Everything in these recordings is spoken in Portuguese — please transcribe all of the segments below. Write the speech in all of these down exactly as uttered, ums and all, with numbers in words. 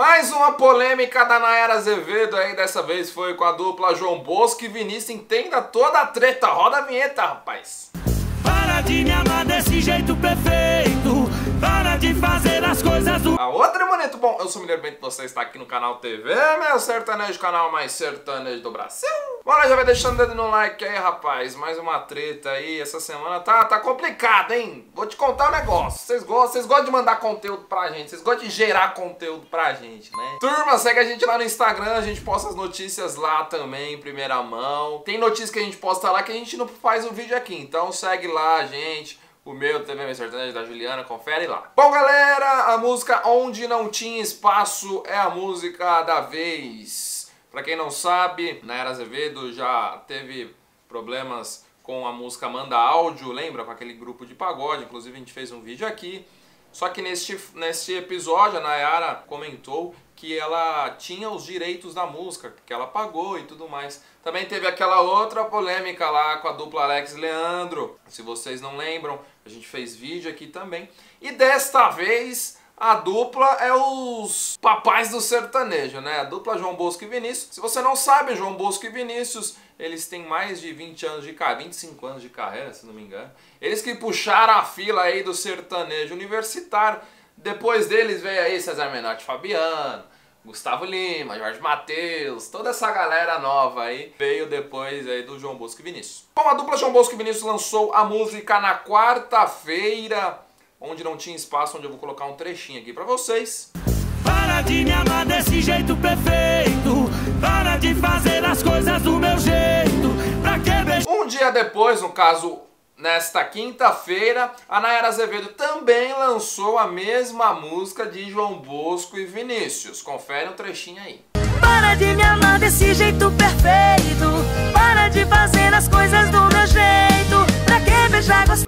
Mais uma polêmica da Naiara Azevedo, aí dessa vez foi com a dupla João Bosco e Vinícius. Entenda toda a treta, roda a vinheta, rapaz. Para de me amar desse jeito perfeito, para de fazer as coisas do... A outra, bonito, bom, eu sou o Mineiro Bento, você está aqui no canal T V Meu Sertanejo, canal mais sertanejo do Brasil. Bora, já vai deixando o dedo no like aí, rapaz. Mais uma treta aí, essa semana tá, tá complicado, hein? Vou te contar um negócio. Vocês gostam, vocês gostam de mandar conteúdo pra gente, vocês gostam de gerar conteúdo pra gente, né? Turma, segue a gente lá no Instagram, a gente posta as notícias lá também, em primeira mão. Tem notícias que a gente posta lá que a gente não faz o vídeo aqui, então segue lá, gente. O meu T V Meu Sertanejo da Juliana, confere lá. Bom, galera, a música Onde Não Tinha Espaço é a música da vez. Pra quem não sabe, Naiara Azevedo já teve problemas com a música Manda Áudio, lembra? Com aquele grupo de pagode, inclusive a gente fez um vídeo aqui. Só que neste, neste episódio a Naiara comentou que ela tinha os direitos da música, que ela pagou e tudo mais. Também teve aquela outra polêmica lá com a dupla Alex Leandro. Se vocês não lembram, a gente fez vídeo aqui também. E desta vez... a dupla é os papais do sertanejo, né? A dupla João Bosco e Vinícius. Se você não sabe, João Bosco e Vinícius, eles têm mais de vinte anos de carreira, vinte e cinco anos de carreira, se não me engano. Eles que puxaram a fila aí do sertanejo universitário. Depois deles veio aí César Menotti e Fabiano, Gustavo Lima, Jorge Matheus, toda essa galera nova aí veio depois aí do João Bosco e Vinícius. Bom, a dupla João Bosco e Vinícius lançou a música na quarta-feira, Onde Não Tinha Espaço, onde eu vou colocar um trechinho aqui pra vocês. Para de me amar desse jeito perfeito, para de fazer as coisas do meu jeito, pra que beijar... Um dia depois, no caso, nesta quinta-feira, a Naiara Azevedo também lançou a mesma música de João Bosco e Vinícius. Confere um trechinho aí. Para de me amar desse jeito perfeito, para de fazer as coisas do meu jeito.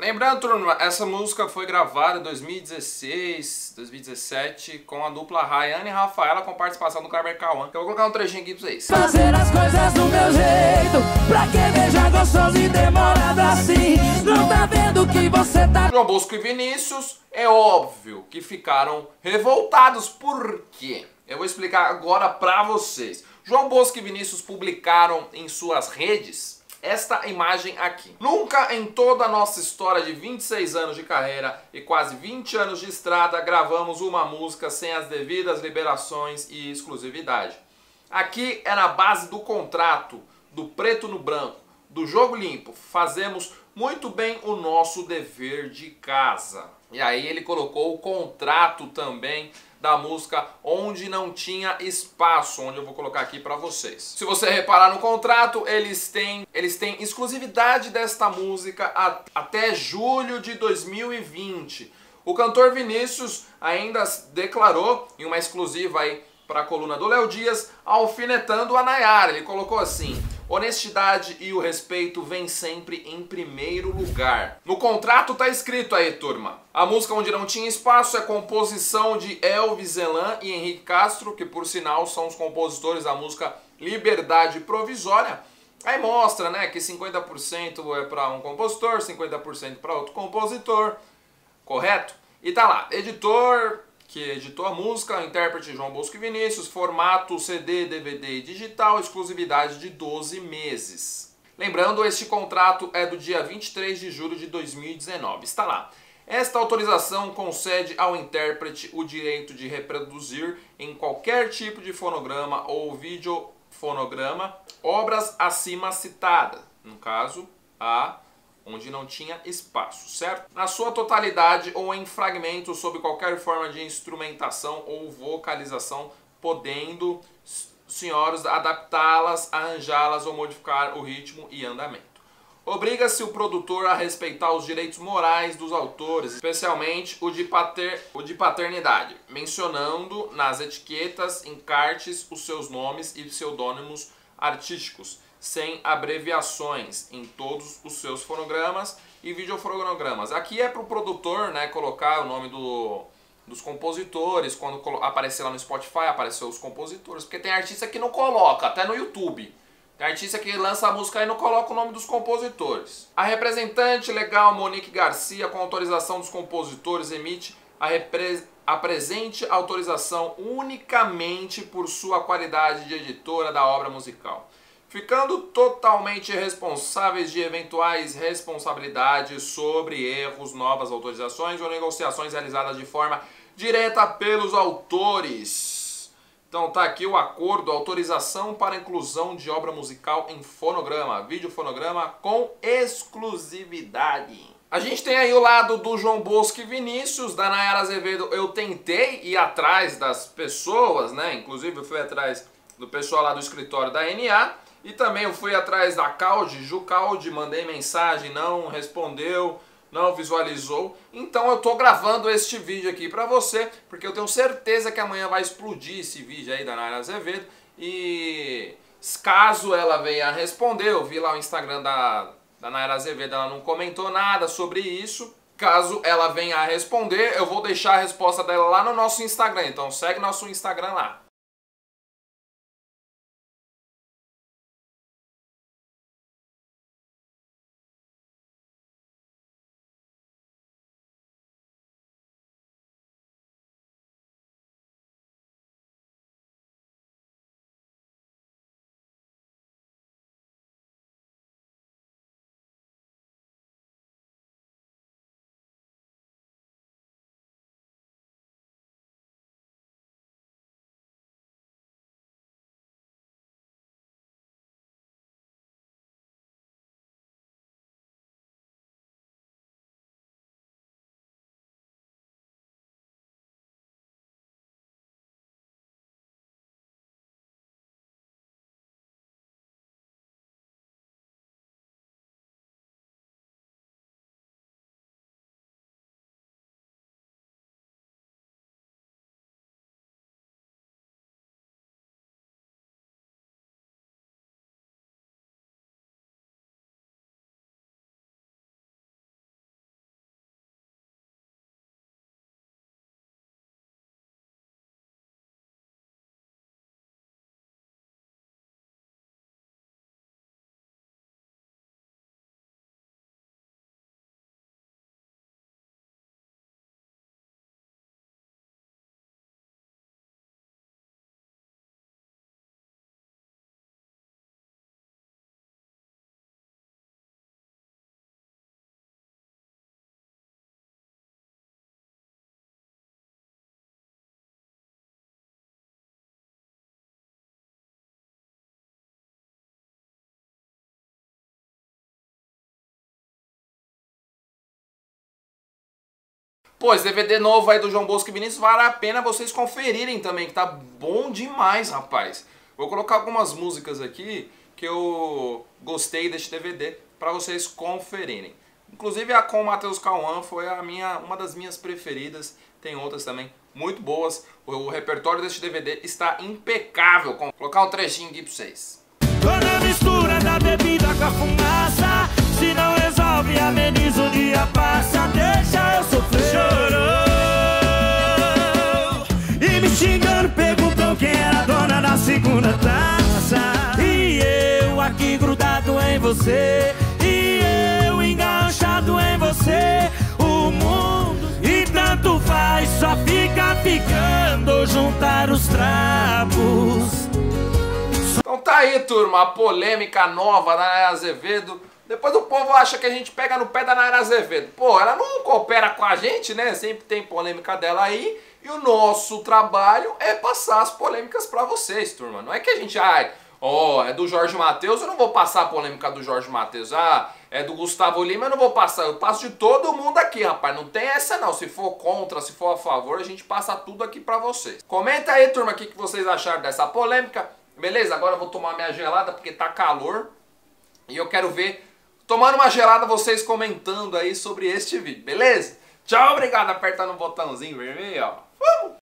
Lembrando, turma, essa música foi gravada em dois mil e dezesseis, dois mil e dezessete com a dupla Rayane e Rafaela, com participação do Carver K um. Eu vou colocar um trechinho aqui pra vocês. Fazer as coisas do meu jeito, pra que beijar gostoso e demorado assim, não tá vendo que você tá... João Bosco e Vinícius, é óbvio que ficaram revoltados. Por quê? Eu vou explicar agora pra vocês. João Bosco e Vinícius publicaram em suas redes... esta imagem aqui. Nunca em toda a nossa história de vinte e seis anos de carreira e quase vinte anos de estrada gravamos uma música sem as devidas liberações e exclusividade. Aqui é na base do contrato, do preto no branco, do jogo limpo. Fazemos muito bem o nosso dever de casa. E aí ele colocou o contrato também da música Onde Não Tinha Espaço, onde eu vou colocar aqui pra vocês. Se você reparar no contrato, eles têm, eles têm exclusividade desta música a, até julho de dois mil e vinte. O cantor Vinícius ainda declarou em uma exclusiva aí para a coluna do Léo Dias, alfinetando a Naiara. Ele colocou assim: honestidade e o respeito vem sempre em primeiro lugar. No contrato tá escrito aí, turma. A música Onde Não Tinha Espaço é composição de Elvis Elan e Henrique Castro, que por sinal são os compositores da música Liberdade Provisória. Aí mostra, né, que cinquenta por cento é para um compositor, cinquenta por cento para outro compositor, correto? E tá lá, editor... que editou a música, o intérprete João Bosco e Vinícius, formato C D, D V D e digital, exclusividade de doze meses. Lembrando, este contrato é do dia vinte e três de julho de dois mil e dezenove. Está lá. Esta autorização concede ao intérprete o direito de reproduzir em qualquer tipo de fonograma ou videofonograma obras acima citadas, no caso, a... Onde Não Tinha Espaço, certo? Na sua totalidade ou em fragmentos sob qualquer forma de instrumentação ou vocalização, podendo, senhores, adaptá-las, arranjá-las ou modificar o ritmo e andamento. Obriga-se o produtor a respeitar os direitos morais dos autores, especialmente o de, pater... o de paternidade, mencionando nas etiquetas, encartes, os seus nomes e pseudônimos artísticos, sem abreviações em todos os seus fonogramas e videofonogramas. Aqui é para o produtor, né, colocar o nome do, dos compositores, quando aparecer lá no Spotify, aparecer os compositores, porque tem artista que não coloca, até no YouTube. Tem artista que lança a música e não coloca o nome dos compositores. A representante legal Monique Garcia, com autorização dos compositores, emite a repre apresente autorização unicamente por sua qualidade de editora da obra musical, ficando totalmente responsáveis de eventuais responsabilidades sobre erros, novas autorizações ou negociações realizadas de forma direta pelos autores. Então tá aqui o acordo, autorização para inclusão de obra musical em fonograma, videofonograma com exclusividade. A gente tem aí o lado do João Bosco e Vinícius, da Naiara Azevedo. Eu tentei ir atrás das pessoas, né? Inclusive eu fui atrás do pessoal lá do escritório da N A. E também eu fui atrás da Caldi, Ju Caldi, mandei mensagem, não respondeu, não visualizou. Então eu tô gravando este vídeo aqui pra você, porque eu tenho certeza que amanhã vai explodir esse vídeo aí da Naiara Azevedo. E caso ela venha responder, eu vi lá o Instagram da... A Naiara Azevedo, ela não comentou nada sobre isso. Caso ela venha a responder, eu vou deixar a resposta dela lá no nosso Instagram. Então segue nosso Instagram lá. Pô, esse D V D novo aí do João Bosco e Vinícius, vale a pena vocês conferirem também, que tá bom demais, rapaz. Vou colocar algumas músicas aqui que eu gostei deste D V D pra vocês conferirem. Inclusive a com o Matheus Kauan foi a minha, uma das minhas preferidas, tem outras também muito boas. O, o repertório deste D V D está impecável. Vou colocar um trechinho aqui pra vocês. Toda mistura da bebida com a fumaça, se não resolve, ameniza o dia passa, deixa eu sofrer. Xingando, perguntou quem era a dona da segunda taça. E eu aqui grudado em você, e eu enganchado em você. O mundo, e tanto faz, só fica ficando, juntar os trapos. Então tá aí, turma, a polêmica nova da Naiara Azevedo. Depois o povo acha que a gente pega no pé da Naiara Azevedo. Pô, ela não coopera com a gente, né? Sempre tem polêmica dela aí. E o nosso trabalho é passar as polêmicas pra vocês, turma. Não é que a gente, ai, ó, é do Jorge Matheus, eu não vou passar a polêmica do Jorge Matheus. Ah, é do Gustavo Lima, eu não vou passar. Eu passo de todo mundo aqui, rapaz. Não tem essa não. Se for contra, se for a favor, a gente passa tudo aqui pra vocês. Comenta aí, turma, o que vocês acharam dessa polêmica. Beleza? Agora eu vou tomar minha gelada porque tá calor. E eu quero ver, tomando uma gelada, vocês comentando aí sobre este vídeo, beleza? Tchau, obrigado. Aperta no botãozinho vermelho, ó. Uh!